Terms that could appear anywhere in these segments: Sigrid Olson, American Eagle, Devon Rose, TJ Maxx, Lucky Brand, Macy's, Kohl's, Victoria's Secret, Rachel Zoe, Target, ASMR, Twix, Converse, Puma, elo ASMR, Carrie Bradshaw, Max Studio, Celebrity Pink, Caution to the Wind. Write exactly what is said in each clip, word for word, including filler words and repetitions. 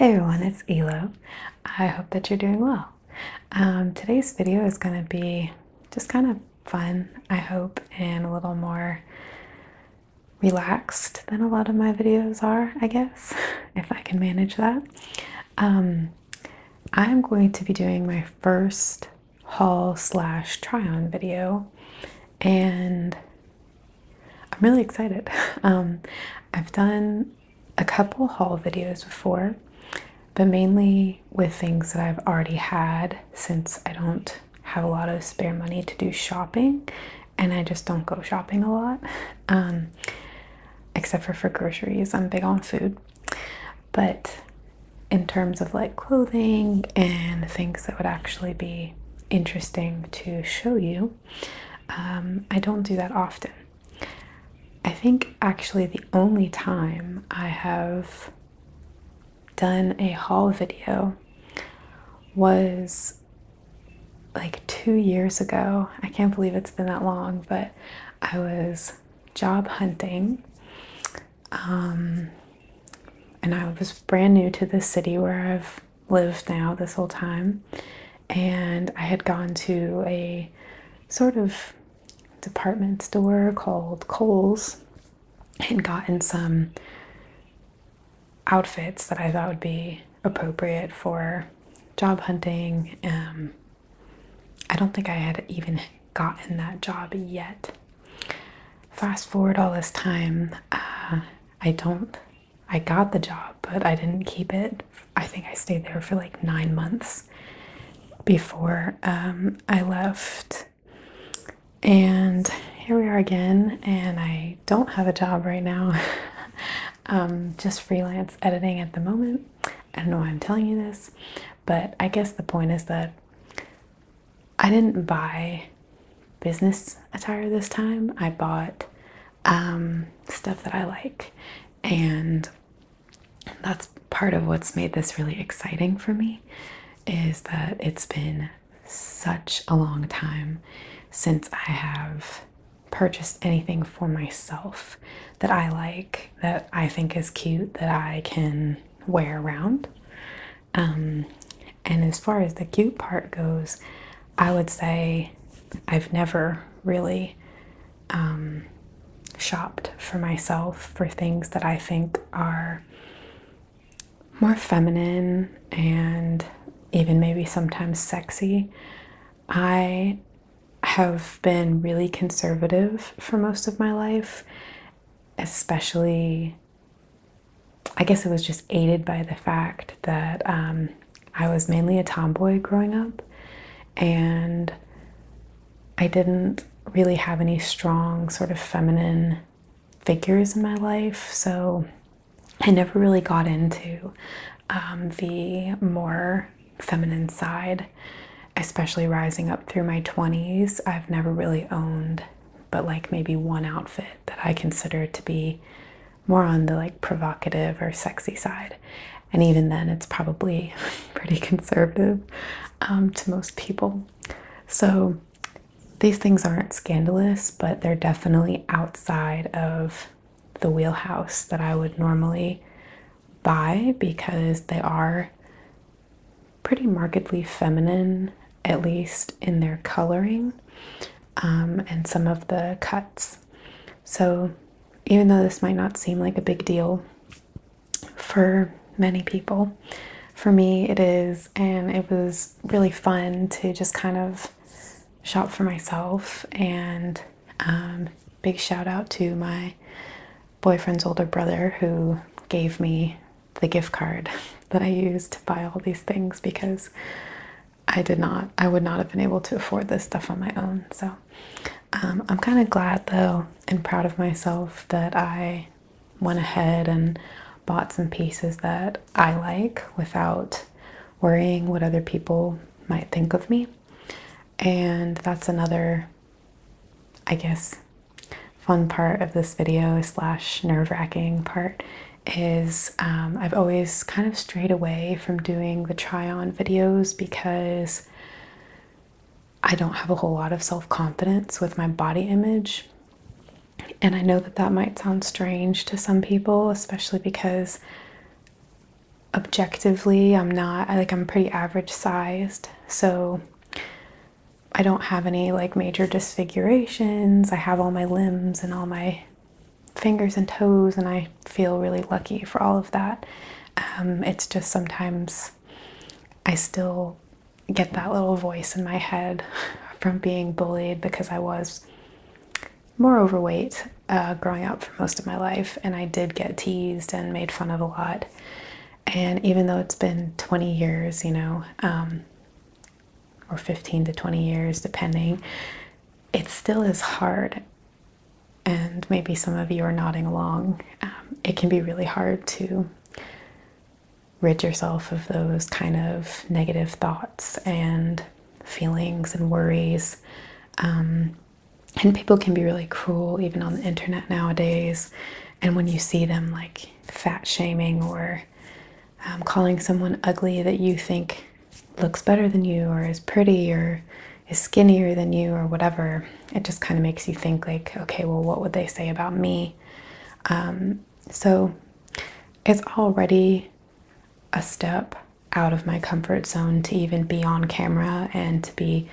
Hey everyone, it's Elo. I hope that you're doing well. Um, today's video is going to be just kind of fun, I hope, and a little more relaxed than a lot of my videos are, I guess, if I can manage that. Um, I'm going to be doing my first haul slash try-on video, and I'm really excited. Um, I've done a couple haul videos before, but mainly with things that I've already had since I don't have a lot of spare money to do shopping, and I just don't go shopping a lot, um, except for for groceries. I'm big on food, but in terms of like clothing and things that would actually be interesting to show you, um, I don't do that often. I think actually the only time I have done a haul video was like two years ago. I can't believe it's been that long, but I was job hunting, um, and I was brand new to the city where I've lived now this whole time, and I had gone to a sort of department store called Kohl's and gotten some outfits that I thought would be appropriate for job hunting. Um, I don't think I had even gotten that job yet. Fast forward all this time, uh, I don't, I got the job, but I didn't keep it. I think I stayed there for like nine months before um, I left. And here we are again, and I don't have a job right now. Um, just freelance editing at the moment. I don't know why I'm telling you this, but I guess the point is that I didn't buy business attire this time. I bought um, stuff that I like, and that's part of what's made this really exciting for me, is that it's been such a long time since I have purchased anything for myself that I like, that I think is cute, that I can wear around. Um, and as far as the cute part goes, I would say I've never really um, shopped for myself for things that I think are more feminine and even maybe sometimes sexy. I have been really conservative for most of my life, especially, I guess it was just aided by the fact that um, I was mainly a tomboy growing up, and I didn't really have any strong sort of feminine figures in my life, so I never really got into um, the more feminine side. Especially rising up through my twenties, I've never really owned but like maybe one outfit that I consider to be more on the like provocative or sexy side, and even then it's probably pretty conservative um, to most people. So these things aren't scandalous, but they're definitely outside of the wheelhouse that I would normally buy, because they are pretty markedly feminine, at least in their coloring um, and some of the cuts. So even though this might not seem like a big deal for many people, for me it is, and it was really fun to just kind of shop for myself. And um, big shout out to my boyfriend's older brother, who gave me the gift card that I used to buy all these things, because I did not, I would not have been able to afford this stuff on my own. So um, I'm kind of glad though, and proud of myself, that I went ahead and bought some pieces that I like without worrying what other people might think of me. And that's another, I guess, fun part of this video slash nerve-wracking part, is um, I've always kind of strayed away from doing the try-on videos because I don't have a whole lot of self-confidence with my body image. And I know that that might sound strange to some people, especially because objectively, I'm not, I, like I'm pretty average sized, so I don't have any like major disfigurations. I have all my limbs and all my fingers and toes, and I feel really lucky for all of that. Um, it's just sometimes I still get that little voice in my head from being bullied, because I was more overweight uh, growing up for most of my life, and I did get teased and made fun of a lot. And even though it's been twenty years, you know, um, or fifteen to twenty years, depending, it still is hard. And maybe some of you are nodding along. Um, it can be really hard to rid yourself of those kind of negative thoughts and feelings and worries. Um, and people can be really cruel even on the internet nowadays. And when you see them like fat shaming or um, calling someone ugly that you think looks better than you or is pretty or is skinnier than you or whatever, it just kind of makes you think like, okay, well, what would they say about me? Um, so it's already a step out of my comfort zone to even be on camera and to be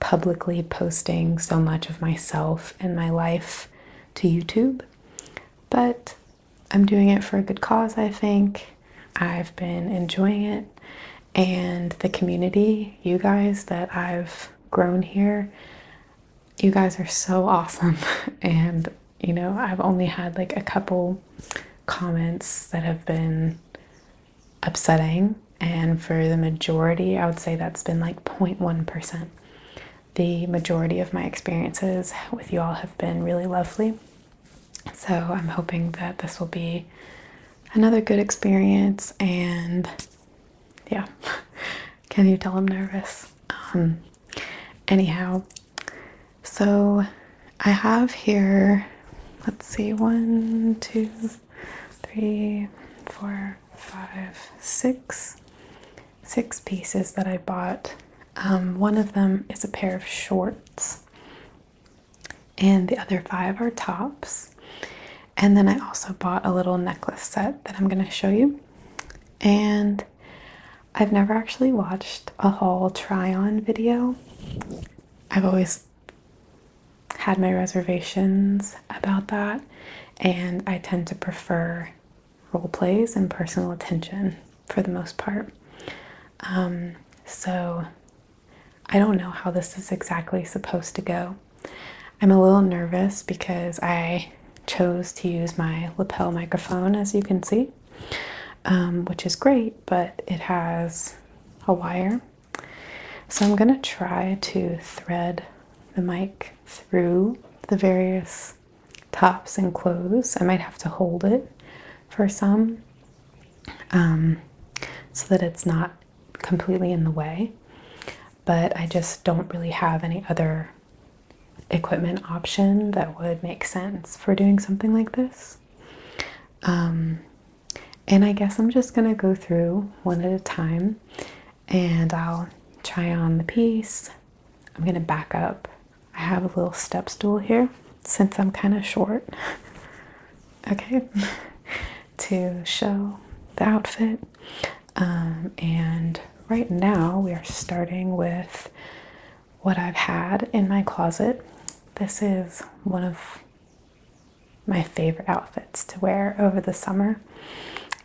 publicly posting so much of myself and my life to YouTube. But I'm doing it for a good cause, I think. I've been enjoying it, and the community, you guys that I've grown here, you guys are so awesome. And you know, I've only had like a couple comments that have been upsetting, and for the majority, I would say that's been like zero point one percent. The majority of my experiences with you all have been really lovely, so I'm hoping that this will be another good experience. And yeah, can you tell I'm nervous? Um, anyhow, so I have here, let's see, one, two, three, four, five, six, six pieces that I bought. Um, one of them is a pair of shorts, and the other five are tops. And then I also bought a little necklace set that I'm going to show you. And I've never actually watched a haul try-on video. I've always had my reservations about that, and I tend to prefer role plays and personal attention for the most part. Um, so I don't know how this is exactly supposed to go. I'm a little nervous because I chose to use my lapel microphone, as you can see, um, which is great, but it has a wire. So I'm gonna try to thread the mic through the various tops and clothes. I might have to hold it for some, um, so that it's not completely in the way, but I just don't really have any other equipment option that would make sense for doing something like this. Um, and I guess I'm just gonna go through one at a time, and I'll try on the piece. I'm gonna back up. I have a little step stool here since I'm kind of short, okay, to show the outfit. Um, and right now we are starting with what I've had in my closet. This is one of my favorite outfits to wear over the summer,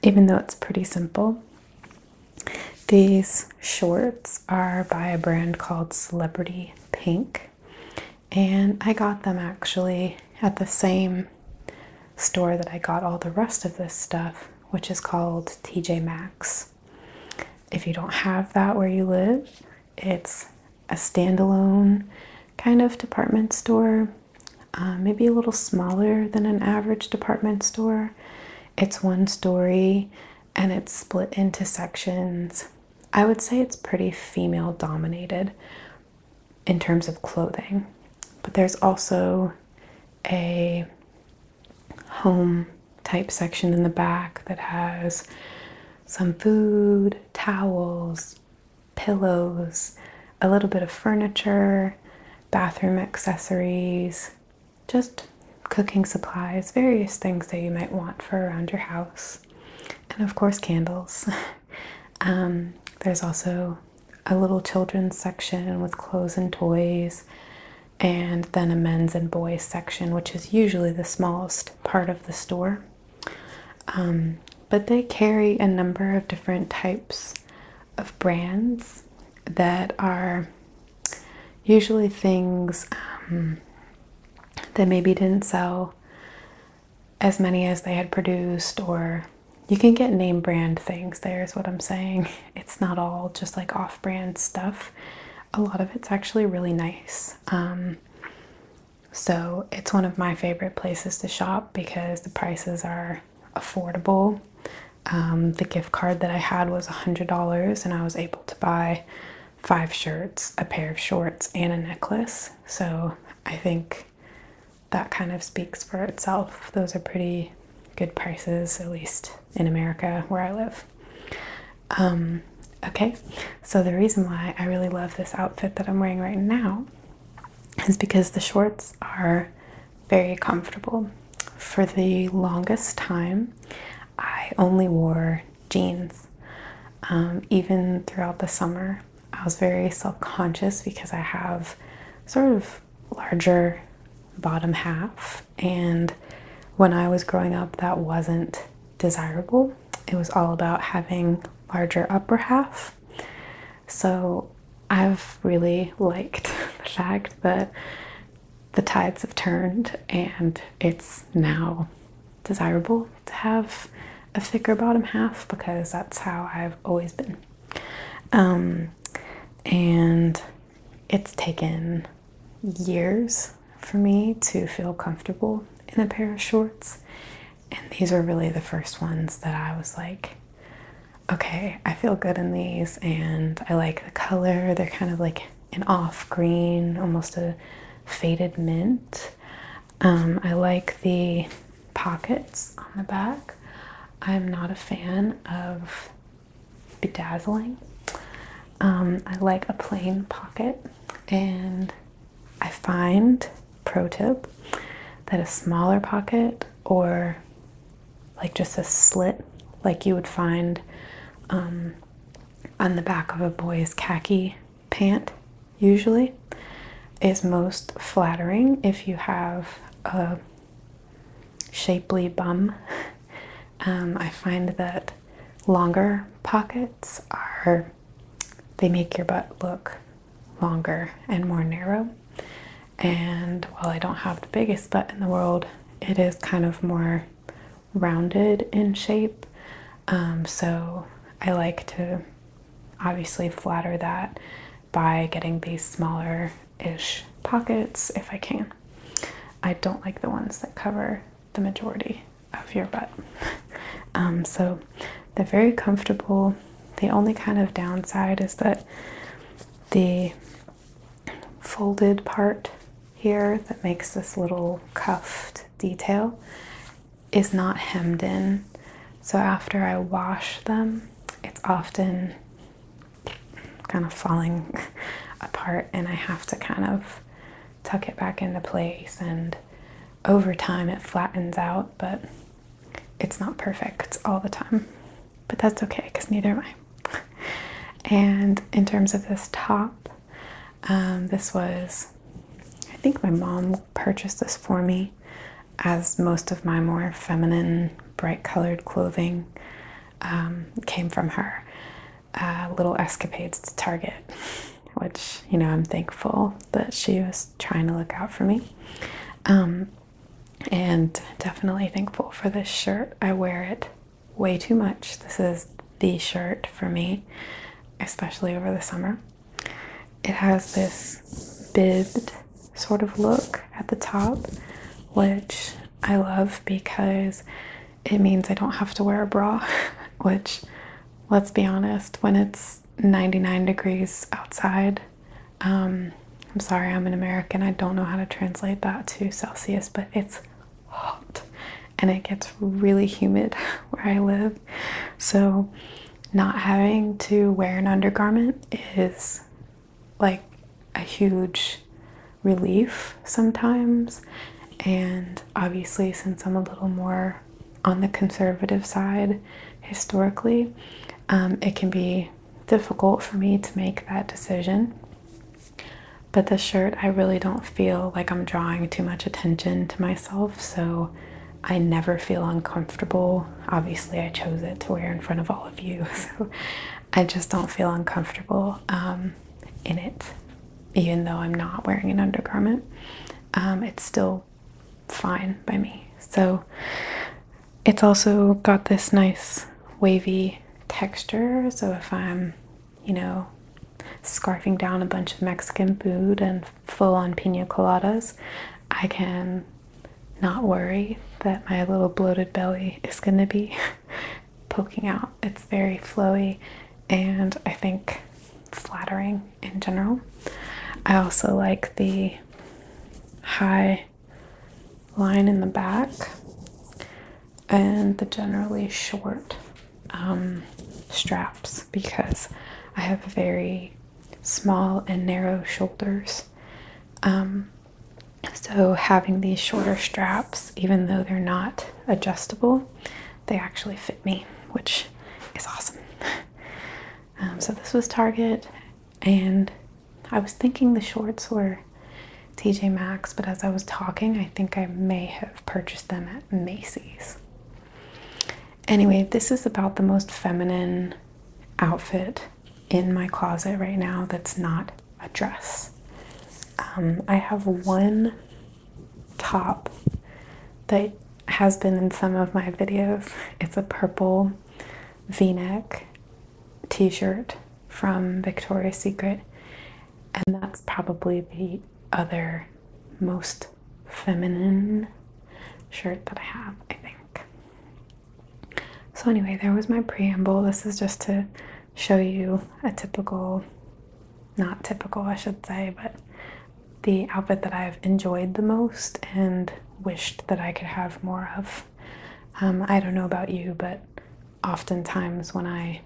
even though it's pretty simple. These shorts are by a brand called Celebrity Pink, and I got them actually at the same store that I got all the rest of this stuff, which is called T J Maxx. If you don't have that where you live, it's a standalone kind of department store, uh, maybe a little smaller than an average department store. It's one story and it's split into sections. I would say it's pretty female dominated in terms of clothing, but there's also a home type section in the back that has some food, towels, pillows, a little bit of furniture, bathroom accessories, just cooking supplies, various things that you might want for around your house. And and of course candles. Um, there's also a little children's section with clothes and toys, and then a men's and boys section, which is usually the smallest part of the store. Um, but they carry a number of different types of brands that are usually things um, that maybe didn't sell as many as they had produced, or you can get name brand things there is what I'm saying. It's not all just like off-brand stuff. A lot of it's actually really nice. Um, so it's one of my favorite places to shop because the prices are affordable. Um, the gift card that I had was one hundred dollars and I was able to buy five shirts, a pair of shorts, and a necklace. So I think that kind of speaks for itself. Those are pretty good prices, at least in America where I live. Um, okay, so the reason why I really love this outfit that I'm wearing right now is because the shorts are very comfortable. For the longest time, I only wore jeans. Um, even throughout the summer, I was very self-conscious because I have sort of larger bottom half, and when I was growing up that wasn't desirable. It was all about having larger upper half. So I've really liked the fact that the tides have turned and it's now desirable to have a thicker bottom half, because that's how I've always been. Um, and it's taken years for me to feel comfortable in a pair of shorts, and these were really the first ones that I was like, okay, I feel good in these, and I like the color. They're kind of like an off green, almost a faded mint. um, I like the pockets on the back. I'm not a fan of bedazzling. um, I like a plain pocket, and I find, pro tip, that a smaller pocket, or like just a slit like you would find um, on the back of a boy's khaki pant usually, is most flattering if you have a shapely bum. Um, I find that longer pockets are, they make your butt look longer and more narrow. And while I don't have the biggest butt in the world, it is kind of more rounded in shape. Um, so I like to obviously flatter that by getting these smaller-ish pockets if I can. I don't like the ones that cover the majority of your butt. Um, so they're very comfortable. The only kind of downside is that the folded part here that makes this little cuffed detail is not hemmed in. So after I wash them, it's often kind of falling apart, and I have to kind of tuck it back into place, and over time it flattens out, but it's not perfect all the time. But that's okay, because neither am I. And in terms of this top, um, this was, I think my mom purchased this for me, as most of my more feminine, bright colored clothing um, came from her. Uh, little escapades to Target, which, you know, I'm thankful that she was trying to look out for me. Um, and definitely thankful for this shirt. I wear it way too much. This is the shirt for me, especially over the summer. It has this bibbed sort of look at the top, which I love because it means I don't have to wear a bra, which, let's be honest, when it's ninety-nine degrees outside, um, I'm sorry, I'm an American, I don't know how to translate that to Celsius, but it's hot and it gets really humid where I live. So not having to wear an undergarment is like a huge relief sometimes. And obviously, since I'm a little more on the conservative side, historically, um, it can be difficult for me to make that decision. But this shirt, I really don't feel like I'm drawing too much attention to myself, so I never feel uncomfortable. Obviously, I chose it to wear in front of all of you, so I just don't feel uncomfortable um, in it. Even though I'm not wearing an undergarment, um, it's still fine by me. So it's also got this nice wavy texture, so if I'm, you know, scarfing down a bunch of Mexican food and full-on pina coladas, I can not worry that my little bloated belly is going to be poking out. It's very flowy and I think flattering in general. I also like the high line in the back and the generally short um, straps, because I have very small and narrow shoulders, um, so having these shorter straps, even though they're not adjustable, they actually fit me, which is awesome. Um, so this was Target, and I was thinking the shorts were T J Maxx, but as I was talking, I think I may have purchased them at Macy's. Anyway, this is about the most feminine outfit in my closet right now that's not a dress. Um, I have one top that has been in some of my videos. It's a purple V-neck t-shirt from Victoria's Secret, and that's probably the other most feminine shirt that I have, I think. So anyway, there was my preamble. This is just to show you a typical, not typical I should say, but the outfit that I've enjoyed the most and wished that I could have more of. Um, I don't know about you, but oftentimes when I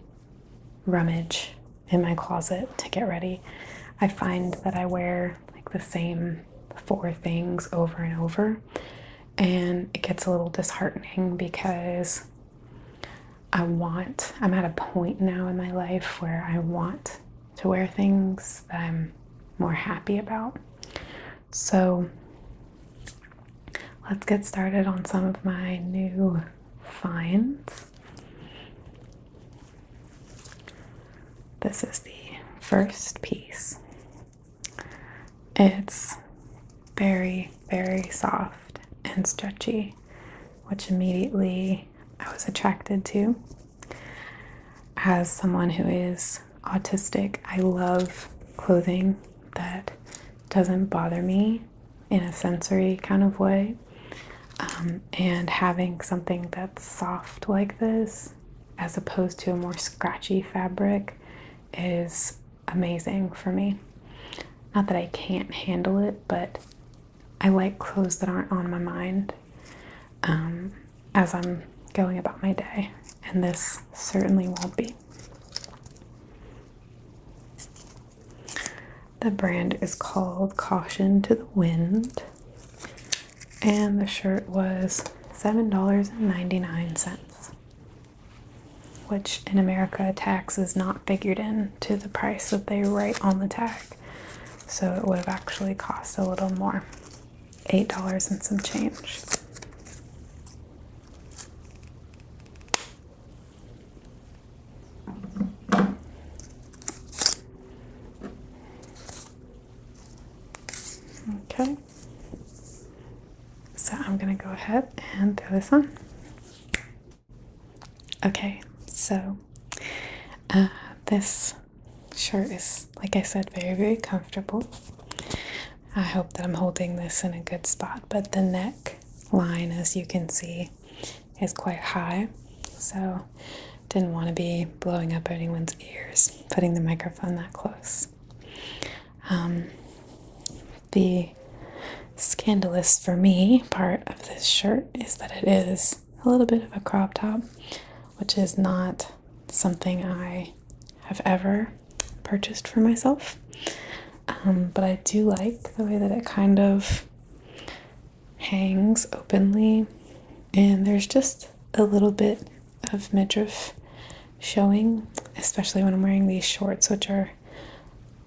rummage in my closet to get ready, I find that I wear like the same four things over and over, and it gets a little disheartening because I want, I'm at a point now in my life where I want to wear things that I'm more happy about. So let's get started on some of my new finds. This is the first piece. It's very, very soft and stretchy, which immediately I was attracted to. As someone who is autistic, I love clothing that doesn't bother me in a sensory kind of way, um, and having something that's soft like this as opposed to a more scratchy fabric is amazing for me. Not that I can't handle it, but I like clothes that aren't on my mind um, as I'm going about my day, and this certainly won't be. The brand is called Caution to the Wind, and the shirt was seven ninety-nine, which in America tax is not figured in to the price that they write on the tag, so it would have actually cost a little more, eight dollars and some change. Okay, so I'm gonna go ahead and throw this on. Okay, so uh, this shirt is, like I said, very, very comfortable. I hope that I'm holding this in a good spot, but the neck line, as you can see, is quite high, so didn't want to be blowing up anyone's ears, putting the microphone that close. Um, the scandalous for me part of this shirt is that it is a little bit of a crop top, which is not something I have ever purchased for myself, um, but I do like the way that it kind of hangs openly, and there's just a little bit of midriff showing, especially when I'm wearing these shorts, which are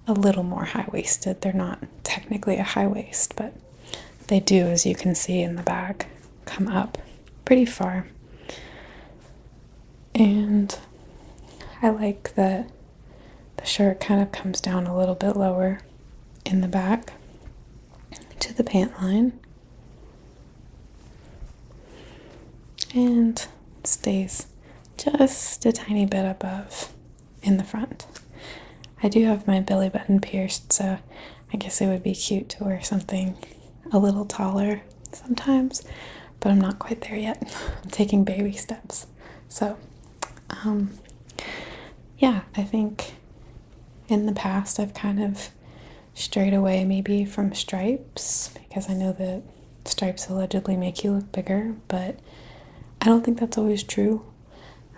a little more high-waisted. They're not technically a high waist, but they do, as you can see in the back, come up pretty far. And I like that the shirt kind of comes down a little bit lower in the back to the pant line and stays just a tiny bit above in the front. I do have my belly button pierced, so I guess it would be cute to wear something a little taller sometimes, but I'm not quite there yet. I'm taking baby steps. So, um, yeah, I think in the past I've kind of strayed away maybe from stripes, because I know that stripes allegedly make you look bigger, but I don't think that's always true.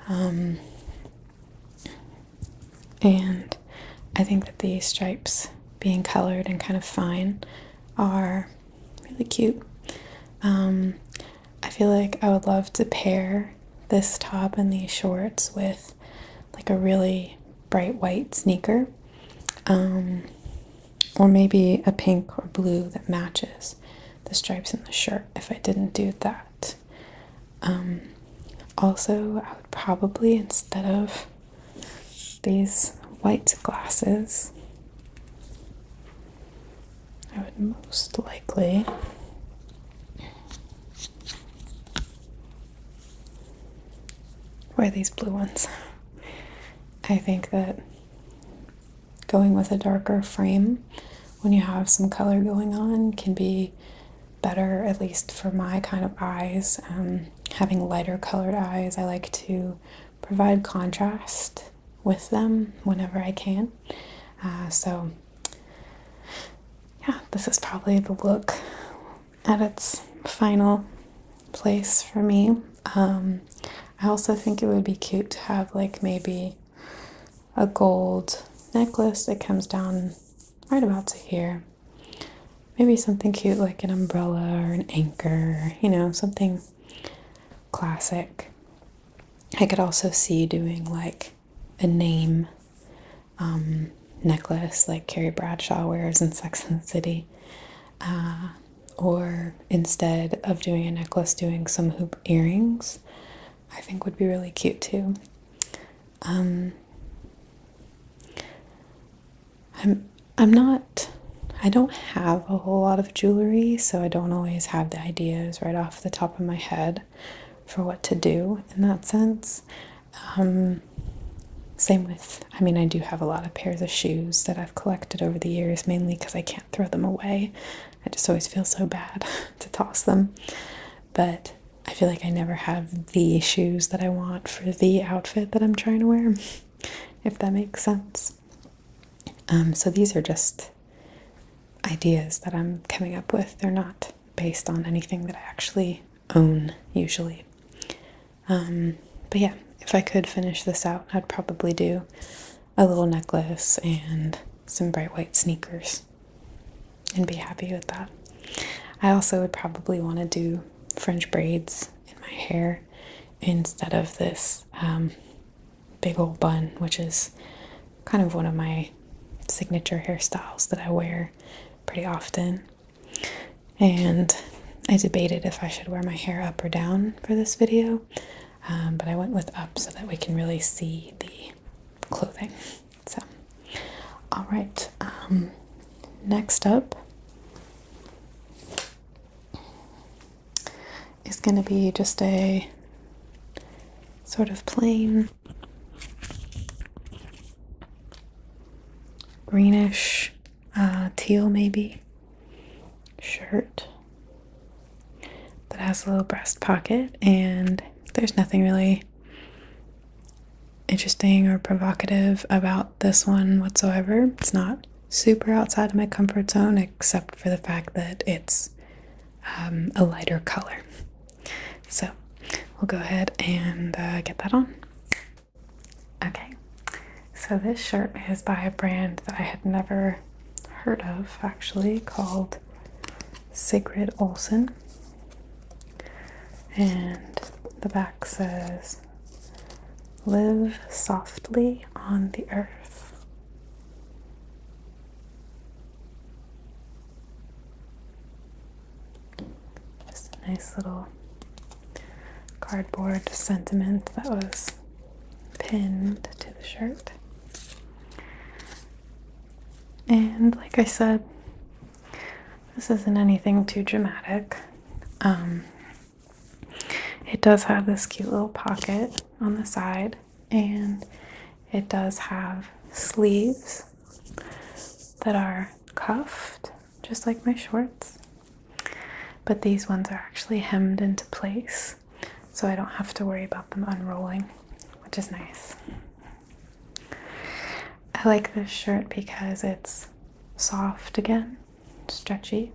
Um, and I think that these stripes being colored and kind of fine are really cute. Um, I feel like I would love to pair this top and these shorts with like a really bright white sneaker, um, or maybe a pink or blue that matches the stripes in the shirt if I didn't do that. Um, also, I would probably, instead of these white glasses, I would most likely wear these blue ones. I think that going with a darker frame when you have some color going on can be better, at least for my kind of eyes. Um, having lighter colored eyes, I like to provide contrast with them whenever I can. Uh, so yeah, this is probably the look at its final place for me. Um, I also think it would be cute to have like maybe a gold necklace that comes down right about to here. Maybe something cute like an umbrella or an anchor, you know, something classic. I could also see doing like a name um, necklace like Carrie Bradshaw wears in Sex and the City. Uh, or instead of doing a necklace, doing some hoop earrings, I think would be really cute too. Um, I'm, I'm not, I don't have a whole lot of jewelry, so I don't always have the ideas right off the top of my head for what to do in that sense. Um, same with, I mean, I do have a lot of pairs of shoes that I've collected over the years, mainly because I can't throw them away. I just always feel so bad to toss them. But I feel like I never have the shoes that I want for the outfit that I'm trying to wear, if that makes sense. Um, so these are just ideas that I'm coming up with. They're not based on anything that I actually own, usually. Um, but yeah, if I could finish this out, I'd probably do a little necklace and some bright white sneakers and be happy with that. I also would probably want to do French braids in my hair instead of this um, big old bun, which is kind of one of my signature hairstyles that I wear pretty often. And I debated if I should wear my hair up or down for this video, um, but I went with up so that we can really see the clothing. So, all right, um, next up is going to be just a sort of plain greenish uh, teal maybe shirt that has a little breast pocket, and there's nothing really interesting or provocative about this one whatsoever. It's not super outside of my comfort zone, except for the fact that it's um, a lighter color. So we'll go ahead and uh, get that on. Okay, so this shirt is by a brand that I had never heard of, actually, called Sigrid Olson. And the back says, Live softly on the earth. Just a nice little cardboard sentiment that was pinned to the shirt. And like I said, this isn't anything too dramatic. Um, it does have this cute little pocket on the side, and it does have sleeves that are cuffed, just like my shorts, but these ones are actually hemmed into place, so I don't have to worry about them unrolling, which is nice. I like this shirt because it's soft again, stretchy,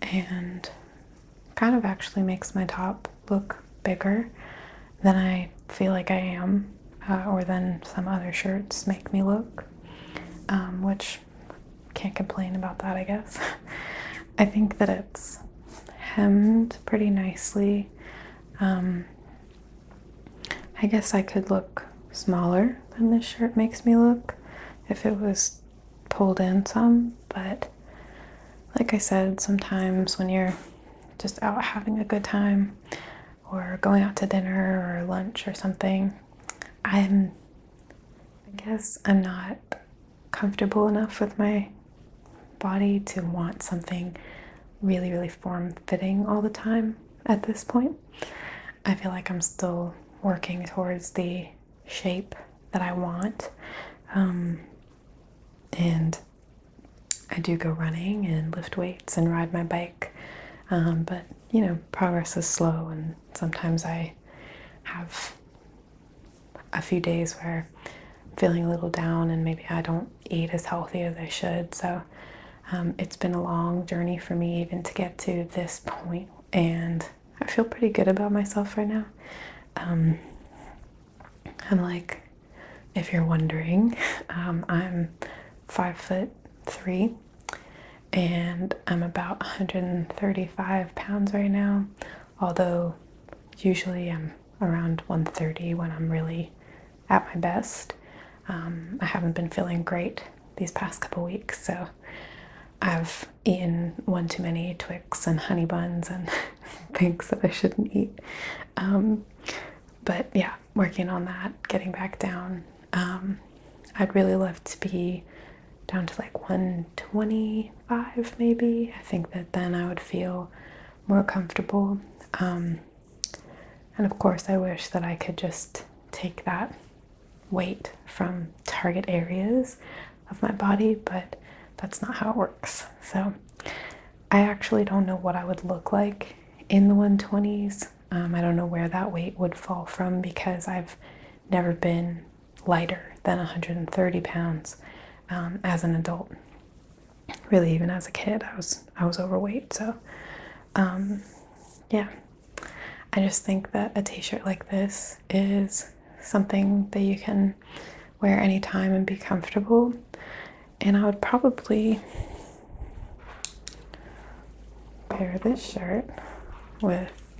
and kind of actually makes my top look bigger than I feel like I am, uh, or than some other shirts make me look, um, which can't complain about that, I guess. I think that it's hemmed pretty nicely. Um, I guess I could look smaller than this shirt makes me look if it was pulled in some, but like I said, sometimes when you're just out having a good time, or going out to dinner or lunch or something, I'm, I guess I'm not comfortable enough with my body to want something really, really form-fitting all the time at this point. I feel like I'm still working towards the shape that I want. Um, and I do go running and lift weights and ride my bike, um, but you know, progress is slow, and sometimes I have a few days where I'm feeling a little down and maybe I don't eat as healthy as I should. So um, it's been a long journey for me even to get to this point, and I feel pretty good about myself right now. Um, I'm like, if you're wondering, um, I'm five foot three. And I'm about one hundred thirty-five pounds right now, although usually I'm around one thirty when I'm really at my best. Um, I haven't been feeling great these past couple weeks, so I've eaten one too many Twix and honey buns and things that I shouldn't eat. Um, but yeah, working on that, getting back down. Um, I'd really love to be down to like one twenty-five maybe. I think that then I would feel more comfortable, um, and of course I wish that I could just take that weight from target areas of my body, but that's not how it works. So I actually don't know what I would look like in the one twenties. um, I don't know where that weight would fall from, because I've never been lighter than one hundred thirty pounds. Um, as an adult, really, even as a kid, I was I was overweight. So um, yeah, I just think that a t-shirt like this is something that you can wear anytime and be comfortable. And I would probably pair this shirt with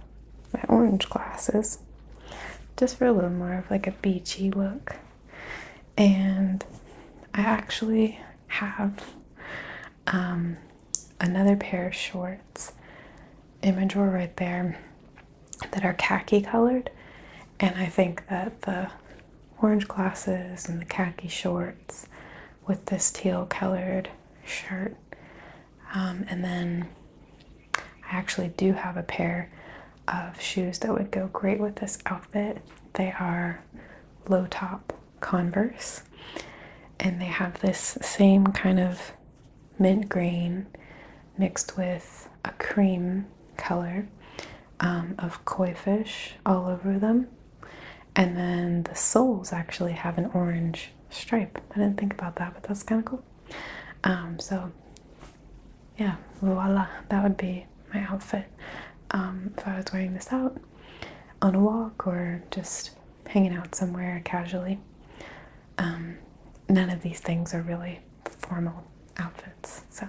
my orange glasses, just for a little more of like a beachy look. And I actually have um, another pair of shorts in my drawer right there that are khaki colored, and I think that the orange glasses and the khaki shorts with this teal colored shirt, um, and then I actually do have a pair of shoes that would go great with this outfit. They are low top Converse, and they have this same kind of mint green mixed with a cream color um, of koi fish all over them. And then the soles actually have an orange stripe. I didn't think about that, but that's kind of cool. Um, so yeah, voila, that would be my outfit um, if I was wearing this out on a walk or just hanging out somewhere casually. Um, None of these things are really formal outfits, so.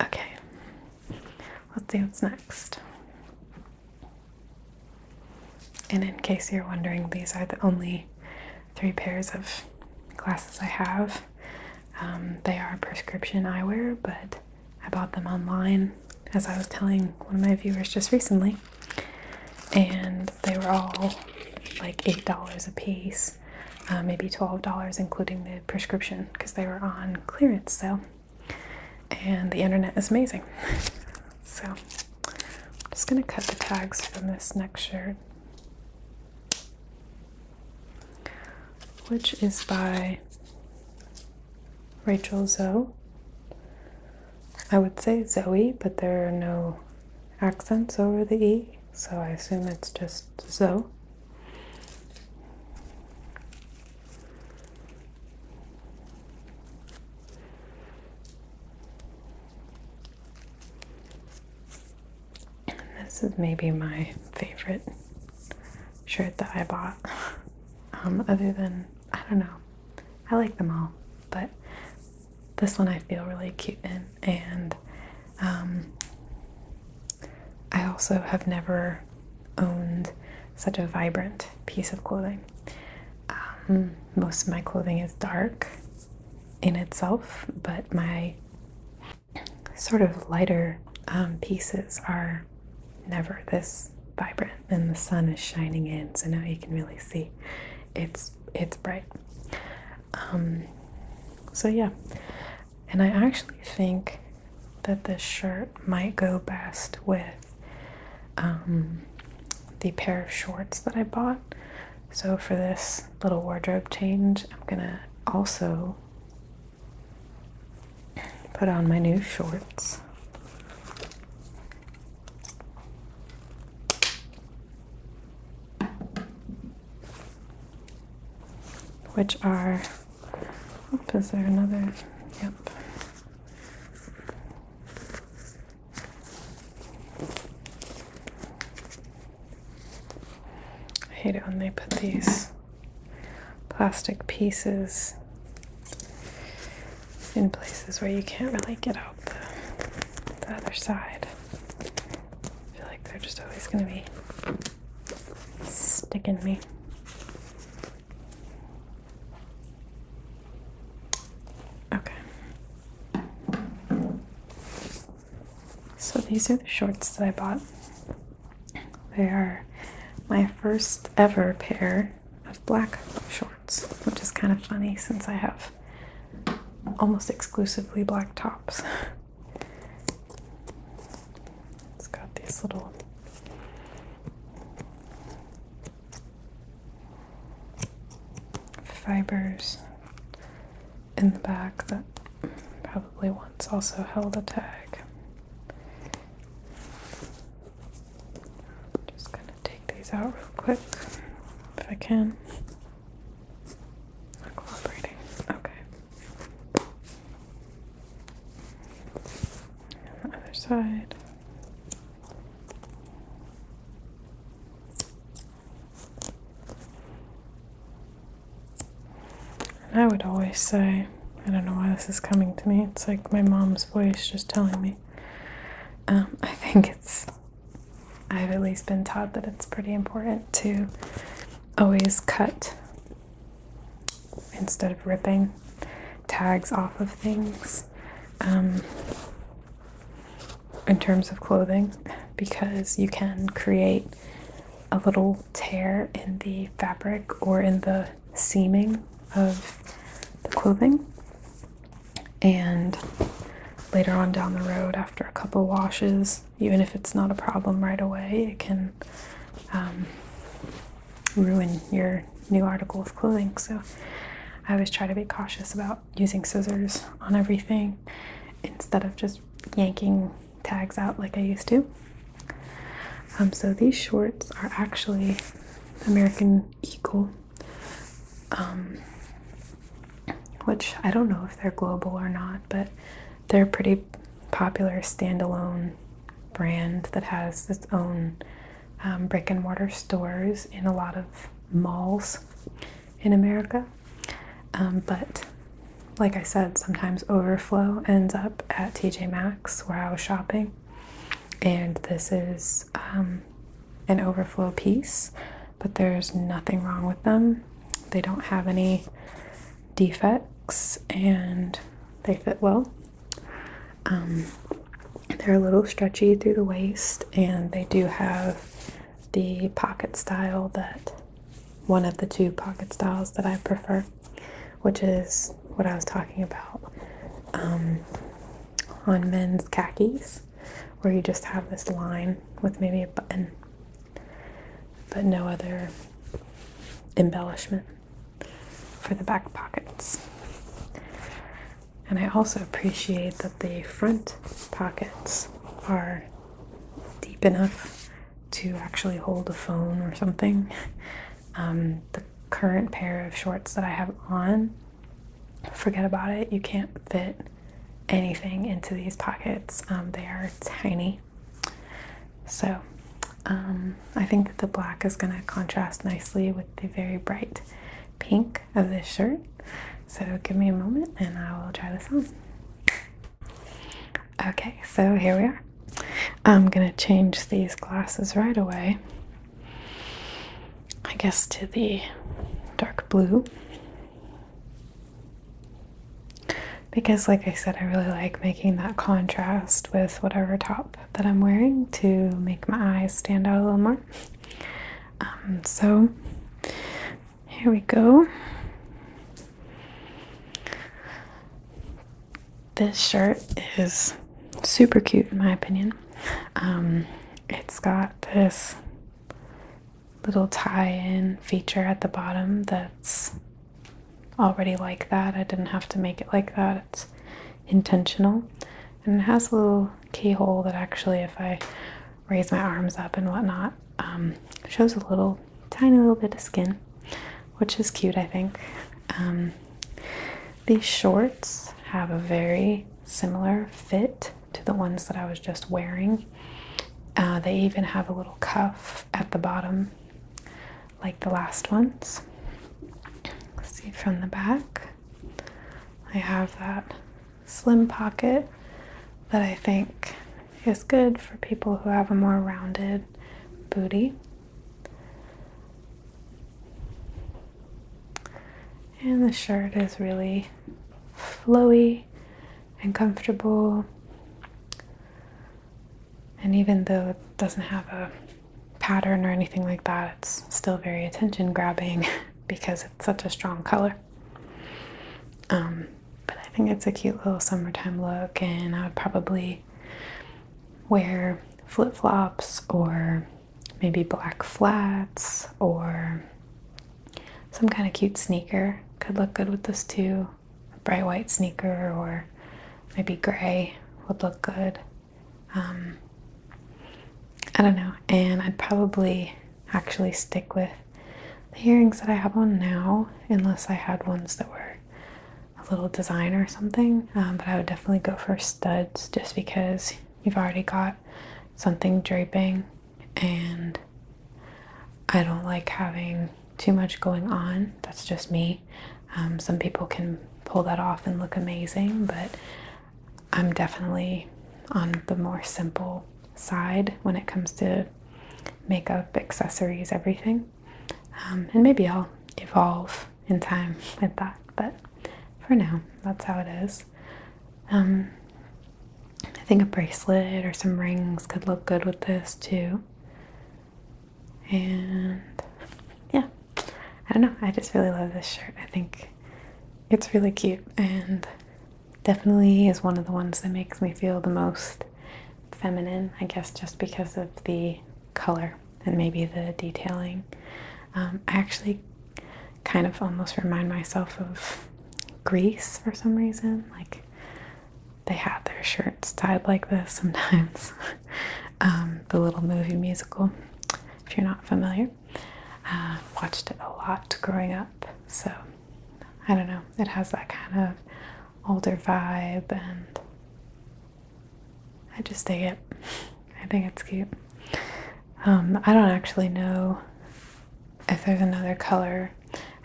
Okay, let's see what's next. And in case you're wondering, these are the only three pairs of glasses I have. Um, they are prescription eyewear, but I bought them online, as I was telling one of my viewers just recently, and they were all like eight dollars a piece, uh, maybe twelve dollars including the prescription, because they were on clearance sale, and the internet is amazing. So I'm just going to cut the tags from this next shirt, which is by Rachel Zoe. I would say Zoe, but there are no accents over the E, so I assume it's just Zoe. And this is maybe my favorite shirt that I bought. Um, other than, I don't know, I like them all, but this one I feel really cute in, and um, I also have never owned such a vibrant piece of clothing. Um, most of my clothing is dark in itself, but my sort of lighter um, pieces are never this vibrant, and the sun is shining in, so now you can really see it's, it's bright. Um, so yeah. And I actually think that this shirt might go best with um, the pair of shorts that I bought. So for this little wardrobe change, I'm gonna also put on my new shorts. Which are, oops, is there another? Yep. I hate it when they put these plastic pieces in places where you can't really get out the, the other side. I feel like they're just always going to be sticking me. So these are the shorts that I bought. They are my first ever pair of black shorts, which is kind of funny since I have almost exclusively black tops. It's got these little fibers in the back that probably once also held a tag. Out real quick if I can. Not cooperating. Okay. And the other side. And I would always say, I don't know why this is coming to me. It's like my mom's voice just telling me. Um, I think it's. I've at least been taught that it's pretty important to always cut instead of ripping tags off of things um, in terms of clothing, because you can create a little tear in the fabric or in the seaming of the clothing, and later on down the road, after a couple washes, even if it's not a problem right away, it can um, ruin your new article of clothing. So I always try to be cautious about using scissors on everything instead of just yanking tags out like I used to. Um, so these shorts are actually American Eagle, um, which I don't know if they're global or not, but they're a pretty popular standalone brand that has its own um, brick and mortar stores in a lot of malls in America. Um, but like I said, sometimes overflow ends up at T J Maxx where I was shopping. And this is um, an overflow piece, but there's nothing wrong with them. They don't have any defects and they fit well. Um, they're a little stretchy through the waist, and they do have the pocket style that, one of the two pocket styles that I prefer, which is what I was talking about um, on men's khakis, where you just have this line with maybe a button, but no other embellishment for the back pockets. And I also appreciate that the front pockets are deep enough to actually hold a phone or something. Um, the current pair of shorts that I have on, forget about it, you can't fit anything into these pockets. Um, they are tiny. So um, I think that the black is going to contrast nicely with the very bright pink of this shirt. So give me a moment and I will try this on. Okay, so here we are. I'm going to change these glasses right away, I guess, to the dark blue, because like I said, I really like making that contrast with whatever top that I'm wearing to make my eyes stand out a little more. Um, so here we go. This shirt is super cute in my opinion. Um, it's got this little tie-in feature at the bottom that's already like that. I didn't have to make it like that. It's intentional. And it has a little keyhole that actually, if I raise my arms up and whatnot, um, shows a little, tiny little bit of skin, which is cute, I think. Um, these shorts have a very similar fit to the ones that I was just wearing. Uh, they even have a little cuff at the bottom, like the last ones. See from the back, I have that slim pocket that I think is good for people who have a more rounded booty. And the shirt is really flowy and comfortable. And even though it doesn't have a pattern or anything like that, it's still very attention grabbing because it's such a strong color. Um, but I think it's a cute little summertime look, and I would probably wear flip-flops or maybe black flats or some kind of cute sneaker. Could look good with this too. A bright white sneaker or maybe gray would look good. Um, I don't know, and I'd probably actually stick with the earrings that I have on now, unless I had ones that were a little design or something, um, but I would definitely go for studs just because you've already got something draping, and I don't like having too much going on. That's just me. Um, some people can pull that off and look amazing, but I'm definitely on the more simple side when it comes to makeup, accessories, everything. Um, and maybe I'll evolve in time with that, but for now, that's how it is. Um, I think a bracelet or some rings could look good with this too. And yeah, I don't know, I just really love this shirt. I think it's really cute and definitely is one of the ones that makes me feel the most feminine, I guess, just because of the color and maybe the detailing. Um, I actually kind of almost remind myself of Greece for some reason. Like, they had their shirts tied like this sometimes. um, the little movie musical, if you're not familiar. Uh, watched it a lot growing up, so I don't know. It has that kind of older vibe, and I just dig it. I think it's cute. Um, I don't actually know if there's another color.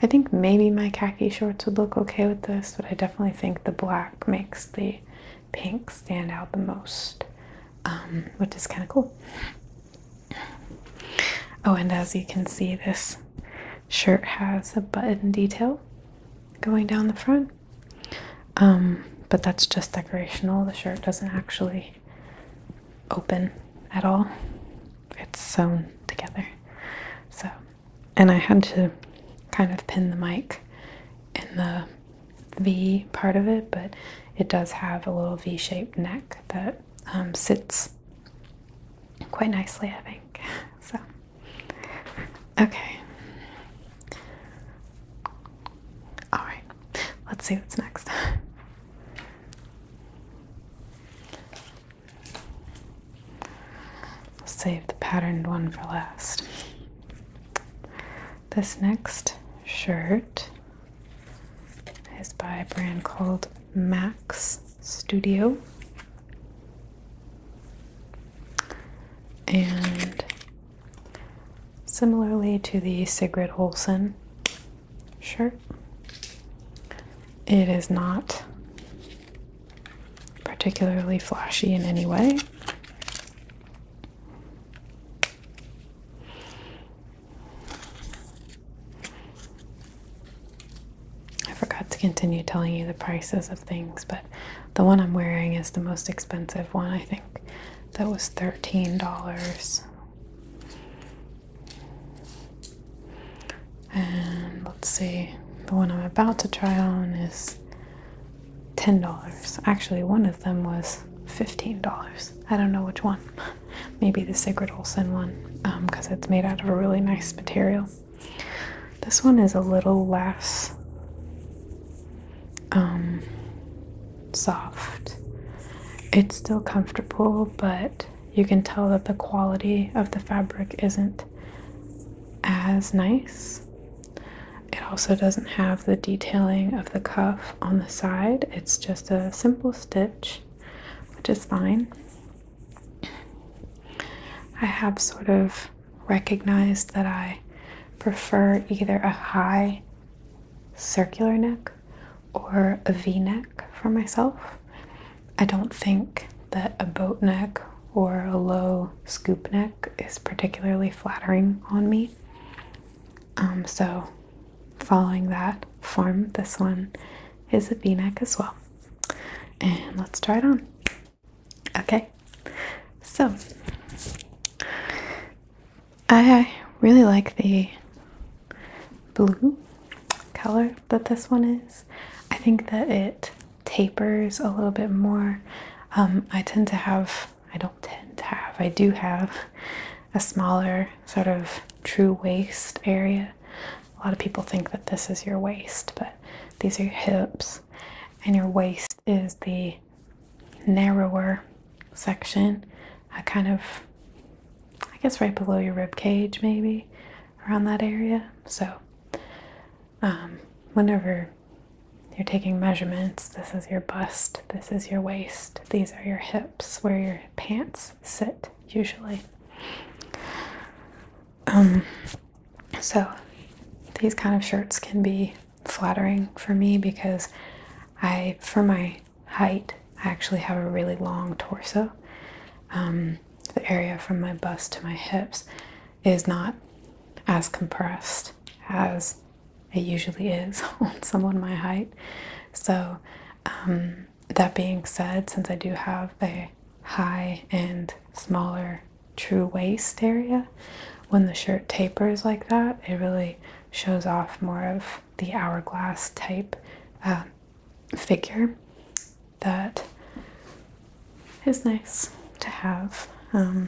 I think maybe my khaki shorts would look okay with this, but I definitely think the black makes the pink stand out the most, um, which is kind of cool. Oh, and as you can see, this shirt has a button detail going down the front, um, but that's just decorational. The shirt doesn't actually open at all. It's sewn together. So, and I had to kind of pin the mic in the V part of it, but it does have a little V-shaped neck that um, sits quite nicely, I think. So, okay. All right, let's see what's next. I'll save the patterned one for last. This next shirt is by a brand called Max Studio, and similarly to the Sigrid Olson shirt, it is not particularly flashy in any way. Continue telling you the prices of things, but the one I'm wearing is the most expensive one. I think that was thirteen dollars. And let's see, the one I'm about to try on is ten dollars. Actually, one of them was fifteen dollars. I don't know which one. Maybe the Sigrid Olson one, um, because it's made out of a really nice material. This one is a little less Um, soft. It's still comfortable, but you can tell that the quality of the fabric isn't as nice. It also doesn't have the detailing of the cuff on the side. It's just a simple stitch, which is fine. I have sort of recognized that I prefer either a high circular neck or a V-neck for myself. I don't think that a boat neck or a low scoop neck is particularly flattering on me. Um, so following that form, this one is a V-neck as well. And let's try it on. Okay, so I really like the blue color that this one is. I think that it tapers a little bit more. Um, I tend to have, I don't tend to have, I do have a smaller sort of true waist area. A lot of people think that this is your waist, but these are your hips, and your waist is the narrower section, a kind of, I guess right below your rib cage, maybe around that area. So um, whenever you're taking measurements, this is your bust, this is your waist, these are your hips, where your pants sit usually. Um, so these kind of shirts can be flattering for me because I, for my height, I actually have a really long torso. Um, the area from my bust to my hips is not as compressed as it usually is on someone my height. So um, that being said, since I do have a high and smaller true waist area, when the shirt tapers like that, it really shows off more of the hourglass type uh, figure that is nice to have. Um,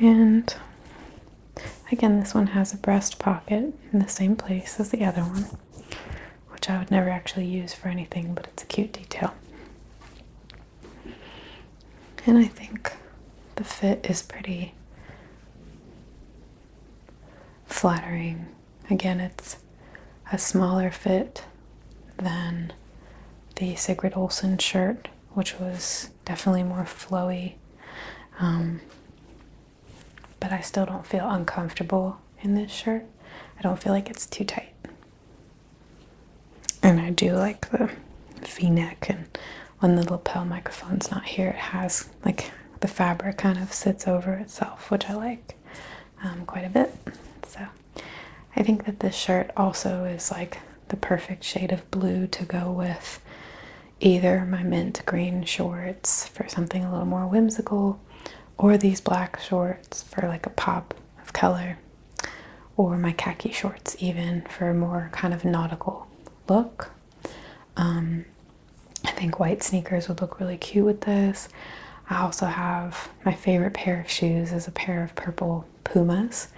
and again, this one has a breast pocket in the same place as the other one, which I would never actually use for anything, but it's a cute detail. And I think the fit is pretty flattering. Again, it's a smaller fit than the Sigrid Olson shirt, which was definitely more flowy. Um, But I still don't feel uncomfortable in this shirt. I don't feel like it's too tight. And I do like the V-neck, and when the lapel microphone's not here, it has like the fabric kind of sits over itself, which I like. um, quite a bit. So I think that this shirt also is like the perfect shade of blue to go with either my mint green shorts for something a little more whimsical, or these black shorts for like a pop of color, or my khaki shorts even for a more kind of nautical look. Um, I think white sneakers would look really cute with this. I also have my favorite pair of shoes is a pair of purple Pumas,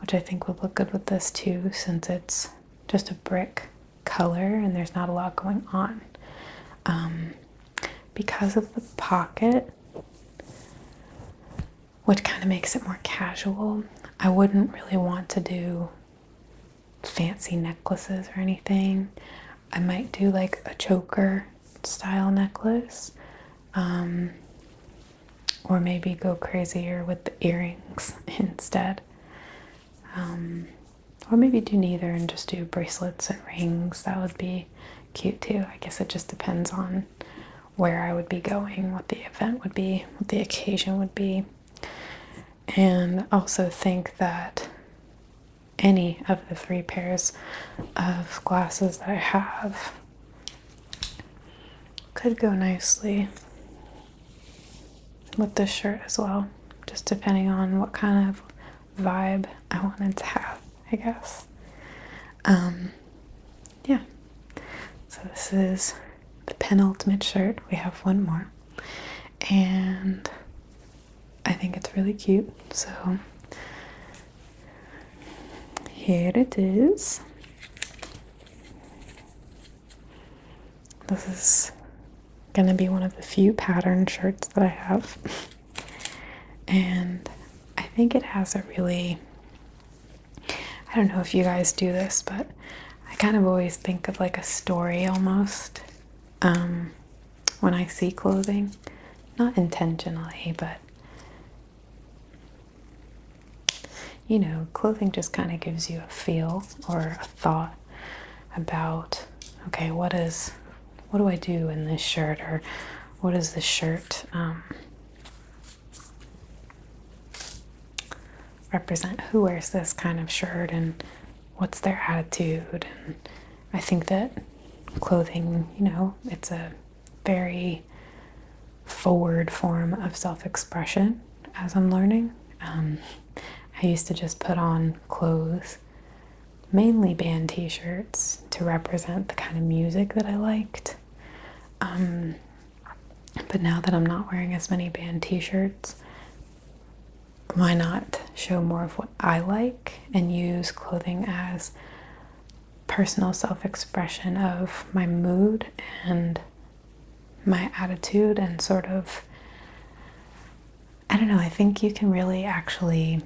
which I think would look good with this too, since it's just a brick color and there's not a lot going on. Um, because of the pocket, which kind of makes it more casual, I wouldn't really want to do fancy necklaces or anything. I might do like a choker style necklace, um, or maybe go crazier with the earrings instead, um, or maybe do neither and just do bracelets and rings. That would be cute too. I guess it just depends on where I would be going, what the event would be, what the occasion would be. And also think that any of the three pairs of glasses that I have could go nicely with this shirt as well, just depending on what kind of vibe I wanted to have, I guess. Um, yeah, so this is the penultimate shirt. We have one more, and I think it's really cute, so here it is. This is gonna be one of the few pattern shirts that I have, and I think it has a really, I don't know if you guys do this, but I kind of always think of like a story almost um, when I see clothing, not intentionally, but you know, clothing just kind of gives you a feel or a thought about, okay, what is, what do I do in this shirt, or what is this shirt um, represent? Who wears this kind of shirt, and what's their attitude? And I think that clothing, you know, it's a very forward form of self-expression, as I'm learning. Um, I used to just put on clothes, mainly band t-shirts, to represent the kind of music that I liked. Um, but now that I'm not wearing as many band t-shirts, why not show more of what I like and use clothing as personal self-expression of my mood and my attitude, and sort of, I don't know, I think you can really actually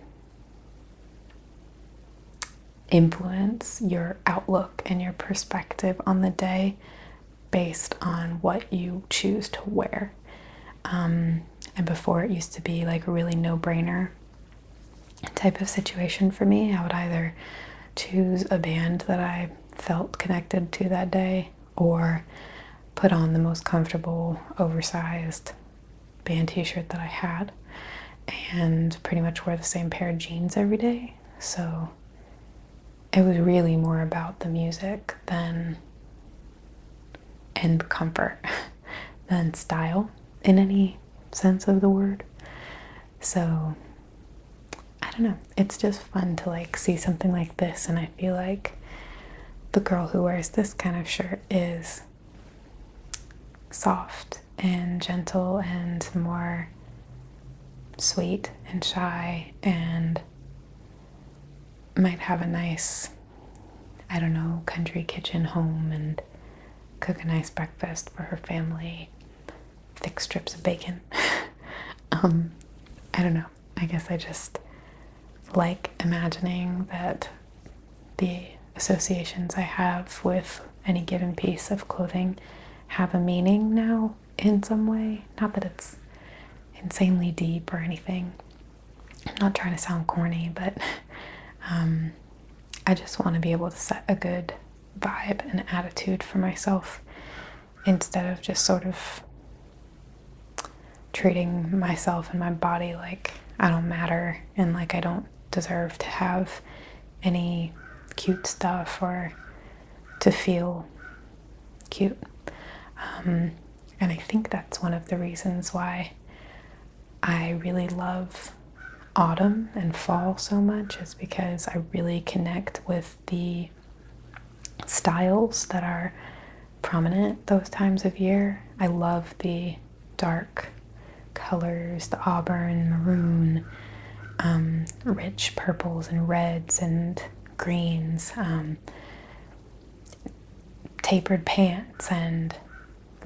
influence your outlook and your perspective on the day based on what you choose to wear. Um, and before, it used to be like a really no-brainer type of situation for me. I would either choose a band that I felt connected to that day, or put on the most comfortable oversized band t-shirt that I had, and pretty much wear the same pair of jeans every day. So it was really more about the music than, and comfort, than style in any sense of the word. So I don't know, it's just fun to like see something like this, and I feel like the girl who wears this kind of shirt is soft and gentle and more sweet and shy, and might have a nice, I don't know, country kitchen home and cook a nice breakfast for her family, thick strips of bacon. um, I don't know, I guess I just like imagining that the associations I have with any given piece of clothing have a meaning now in some way. Not that it's insanely deep or anything, I'm not trying to sound corny, but Um, I just want to be able to set a good vibe and attitude for myself, instead of just sort of treating myself and my body like I don't matter, and like I don't deserve to have any cute stuff or to feel cute. Um, and I think that's one of the reasons why I really love autumn and fall so much, is because I really connect with the styles that are prominent those times of year. I love the dark colors, the auburn, maroon, um, rich purples and reds and greens, um, tapered pants and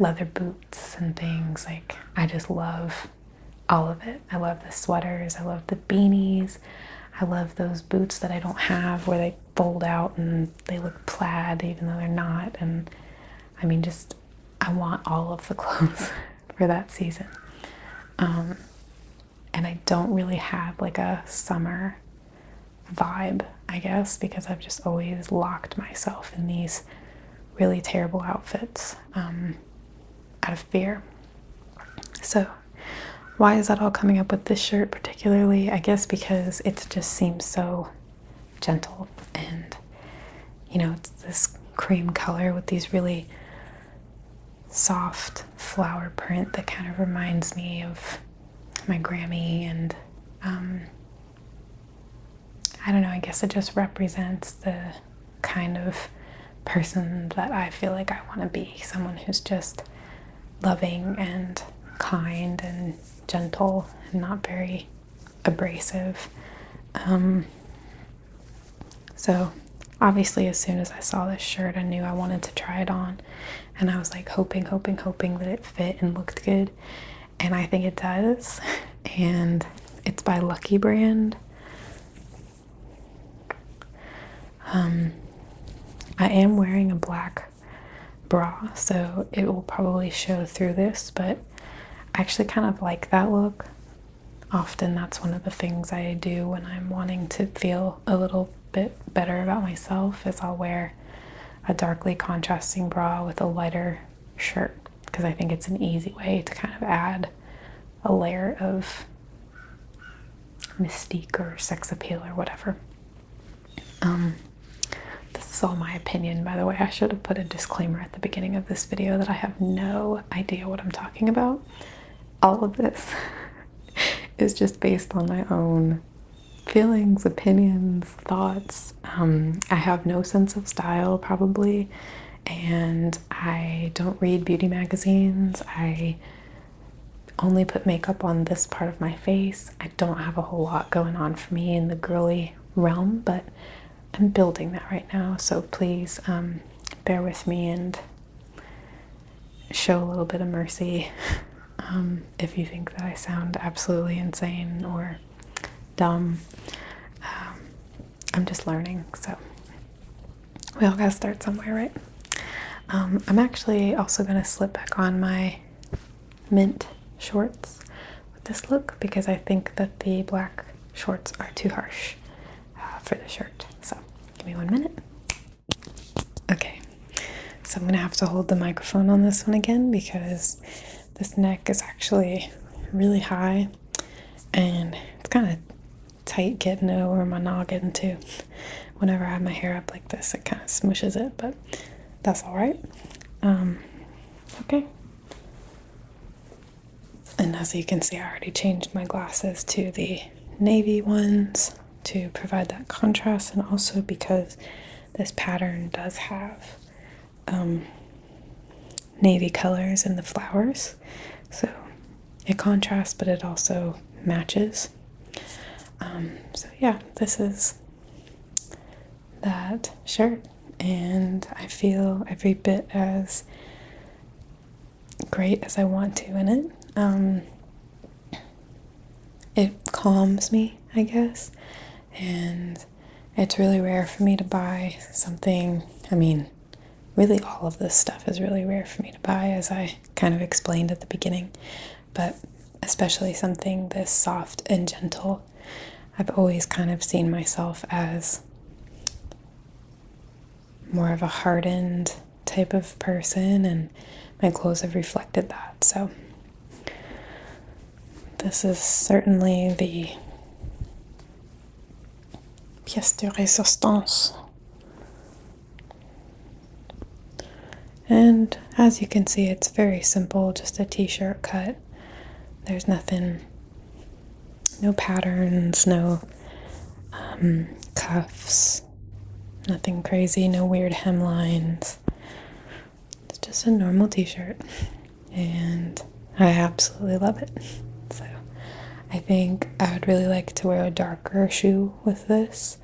leather boots and things. Like, I just love all of it. I love the sweaters, I love the beanies, I love those boots that I don't have where they fold out and they look plaid even though they're not. And I mean, just, I want all of the clothes for that season. Um, and I don't really have like a summer vibe, I guess, because I've just always locked myself in these really terrible outfits um, out of fear. So why is that all coming up with this shirt particularly? I guess because it just seems so gentle, and you know, it's this cream color with these really soft flower print that kind of reminds me of my Grammy, and um, I don't know, I guess it just represents the kind of person that I feel like I want to be. Someone who's just loving and kind and gentle and not very abrasive. Um, so obviously as soon as I saw this shirt, I knew I wanted to try it on, and I was like hoping, hoping, hoping that it fit and looked good, and I think it does. And it's by Lucky Brand. Um, I am wearing a black bra, so it will probably show through this, but I actually kind of like that look. Often that's one of the things I do when I'm wanting to feel a little bit better about myself, is I'll wear a darkly contrasting bra with a lighter shirt, because I think it's an easy way to kind of add a layer of mystique or sex appeal or whatever. Um, This is all my opinion, by the way. I should have put a disclaimer at the beginning of this video that I have no idea what I'm talking about. All of this is just based on my own feelings, opinions, thoughts. Um, I have no sense of style, probably, and I don't read beauty magazines. I only put makeup on this part of my face. I don't have a whole lot going on for me in the girly realm, but I'm building that right now, so please um, bear with me and show a little bit of mercy um, if you think that I sound absolutely insane or dumb. Um, I'm just learning, so we all gotta start somewhere, right? Um, I'm actually also gonna slip back on my mint shorts with this look, because I think that the black shorts are too harsh uh, for the shirt. So give me one minute. Okay, so I'm gonna have to hold the microphone on this one again, because this neck is actually really high and it's kind of tight getting over my noggin too. Whenever I have my hair up like this, it kind of smooshes it, but that's all right. Um, okay. And as you can see, I already changed my glasses to the navy ones to provide that contrast, and also because this pattern does have um, navy colors in the flowers, so it contrasts but it also matches. Um, so yeah, this is that shirt, and I feel every bit as great as I want to in it. Um, it calms me, I guess. And it's really rare for me to buy something. I mean, really all of this stuff is really rare for me to buy, as I kind of explained at the beginning, but especially something this soft and gentle. I've always kind of seen myself as more of a hardened type of person, and my clothes have reflected that. So this is certainly the pièce de resistance. And as you can see, it's very simple, just a t-shirt cut. There's nothing, no patterns, no um, cuffs, nothing crazy, no weird hemlines. It's just a normal t-shirt, and I absolutely love it. So I think I would really like to wear a darker shoe with this,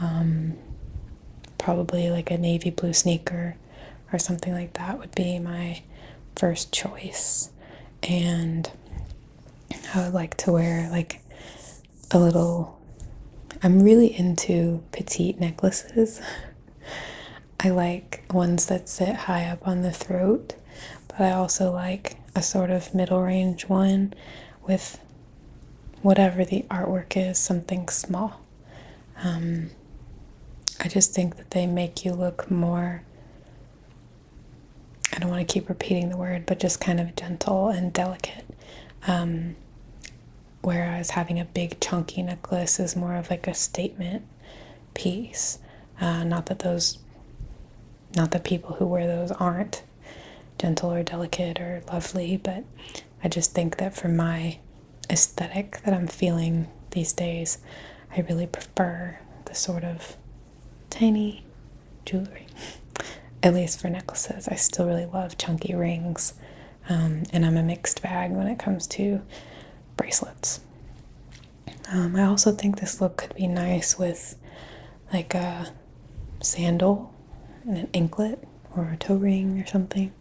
um, probably like a navy blue sneaker or something like that would be my first choice. And I would like to wear like a little, I'm really into petite necklaces. I like ones that sit high up on the throat, but I also like a sort of middle range one with whatever the artwork is, something small. Um, I just think that they make you look more, I don't want to keep repeating the word, but just kind of gentle and delicate. Um, whereas having a big chunky necklace is more of like a statement piece. Uh, not that those, not that people who wear those aren't gentle or delicate or lovely, but I just think that for my aesthetic that I'm feeling these days, I really prefer the sort of tiny jewelry. At least for necklaces. I still really love chunky rings, um, and I'm a mixed bag when it comes to bracelets. Um, I also think this look could be nice with like a sandal and an anklet or a toe ring or something.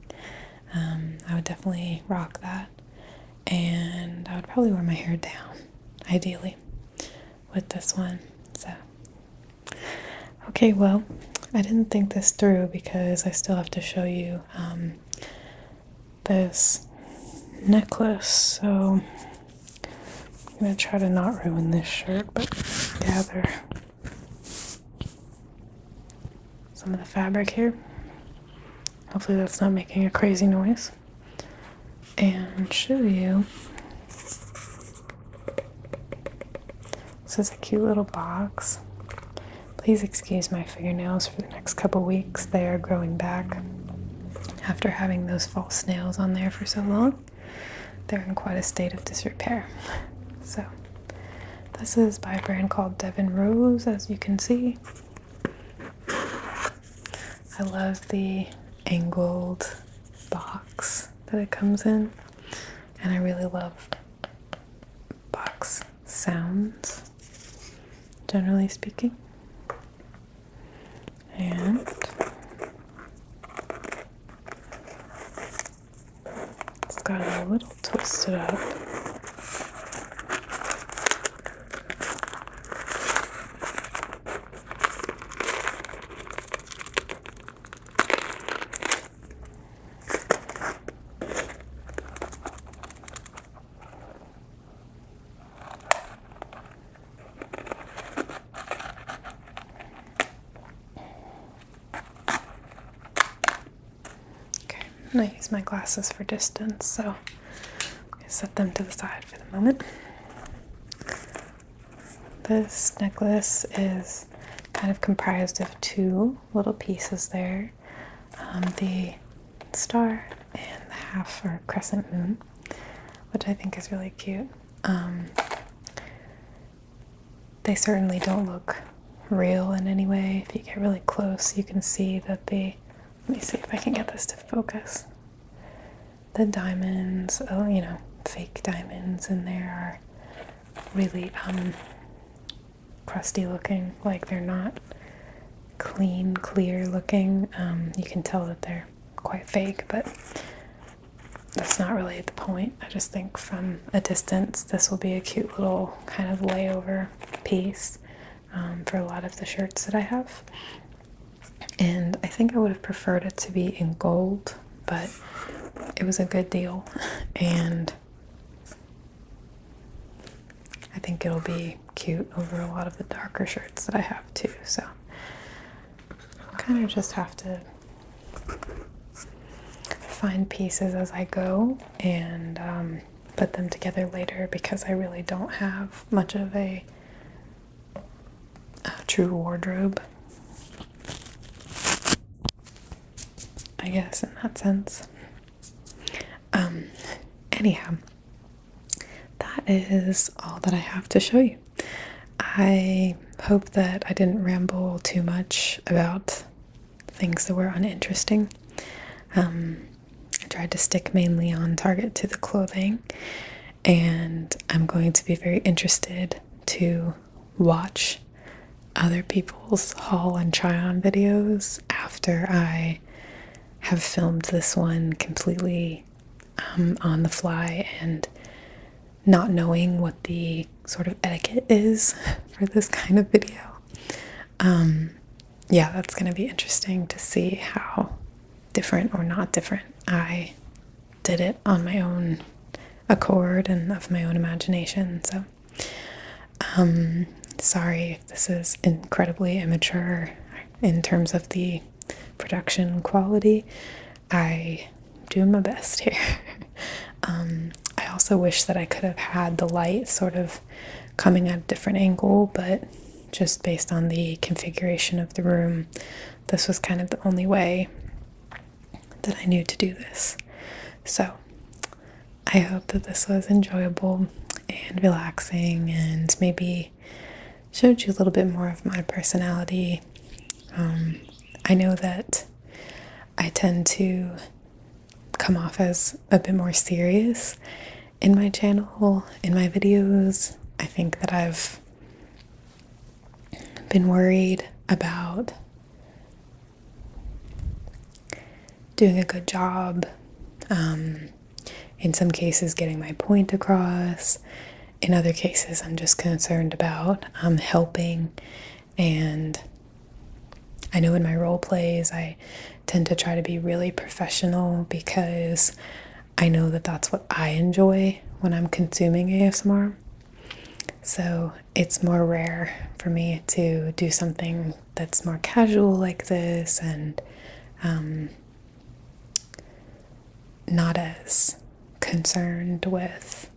Um, I would definitely rock that, and I would probably wear my hair down, ideally, with this one. So, okay, well, I didn't think this through because I still have to show you um, this necklace, so I'm going to try to not ruin this shirt, but gather some of the fabric here. Hopefully that's not making a crazy noise. And show you, this is a cute little box. Please excuse my fingernails for the next couple weeks. They are growing back after having those false nails on there for so long. They're in quite a state of disrepair. So this is by a brand called Devon Rose, as you can see. I love the angled box that it comes in, and I really love box sounds, generally speaking. And it's got a little twisted up. I use my glasses for distance, so I'm going to set them to the side for the moment. This necklace is kind of comprised of two little pieces there, um, the star and the half or crescent moon, which I think is really cute. Um, they certainly don't look real in any way. If you get really close, you can see that the Let me see if I can get this to focus. The diamonds, oh, you know, fake diamonds in there are really um, crusty looking, like they're not clean, clear looking. Um, you can tell that they're quite fake, but that's not really the point. I just think from a distance, this will be a cute little kind of layover piece um, for a lot of the shirts that I have. And I think I would have preferred it to be in gold, but it was a good deal, and I think it'll be cute over a lot of the darker shirts that I have too, so I kind of just have to find pieces as I go and um, put them together later, because I really don't have much of a true wardrobe, I guess, in that sense. Um, anyhow, that is all that I have to show you. I hope that I didn't ramble too much about things that were uninteresting. Um, I tried to stick mainly on Target to the clothing, and I'm going to be very interested to watch other people's haul and try on videos after I have filmed this one completely um, on the fly and not knowing what the sort of etiquette is for this kind of video. Um, yeah, that's going to be interesting to see how different or not different I did it on my own accord and of my own imagination. So um sorry if this is incredibly immature in terms of the production quality. I do my best here. um I also wish that I could have had the light sort of coming at a different angle, but just based on the configuration of the room, this was kind of the only way that I knew to do this. So I hope that this was enjoyable and relaxing, and maybe showed you a little bit more of my personality. Um, I know that I tend to come off as a bit more serious in my channel, in my videos. I think that I've been worried about doing a good job, um, in some cases getting my point across. In other cases, I'm just concerned about um, helping, and I know in my role plays I tend to try to be really professional because I know that that's what I enjoy when I'm consuming A S M R. So it's more rare for me to do something that's more casual like this, and um, not as concerned with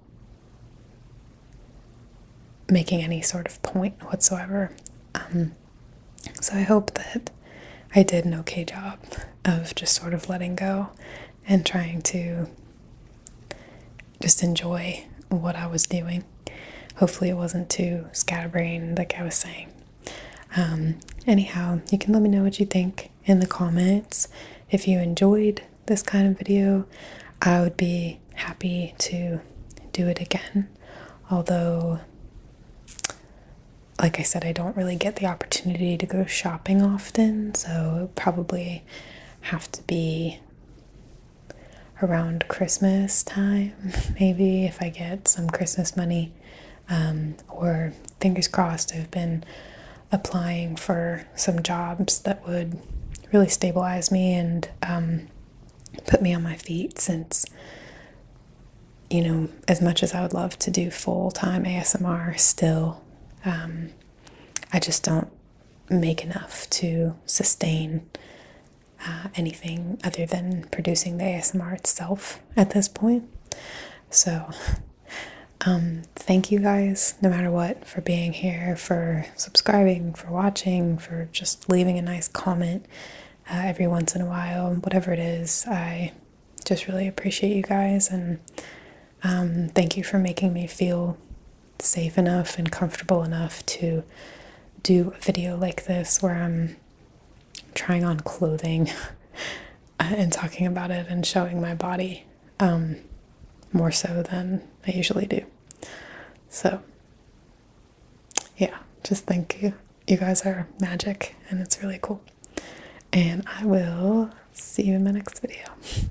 making any sort of point whatsoever. Um, so I hope that I did an okay job of just sort of letting go and trying to just enjoy what I was doing. Hopefully it wasn't too scatterbrained like I was saying. Um, anyhow, you can let me know what you think in the comments. If you enjoyed this kind of video, I would be happy to do it again, although like I said, I don't really get the opportunity to go shopping often, so it would probably have to be around Christmas time, maybe, if I get some Christmas money, um, or fingers crossed, I've been applying for some jobs that would really stabilize me and um, put me on my feet, since, you know, as much as I would love to do full-time A S M R still, um, I just don't make enough to sustain uh, anything other than producing the A S M R itself at this point. So um, thank you guys, no matter what, for being here, for subscribing, for watching, for just leaving a nice comment Uh, every once in a while, whatever it is. I just really appreciate you guys, and um, thank you for making me feel safe enough and comfortable enough to do a video like this where I'm trying on clothing and talking about it and showing my body, um, more so than I usually do. So yeah, just thank you. You guys are magic, and it's really cool. And I will see you in my next video.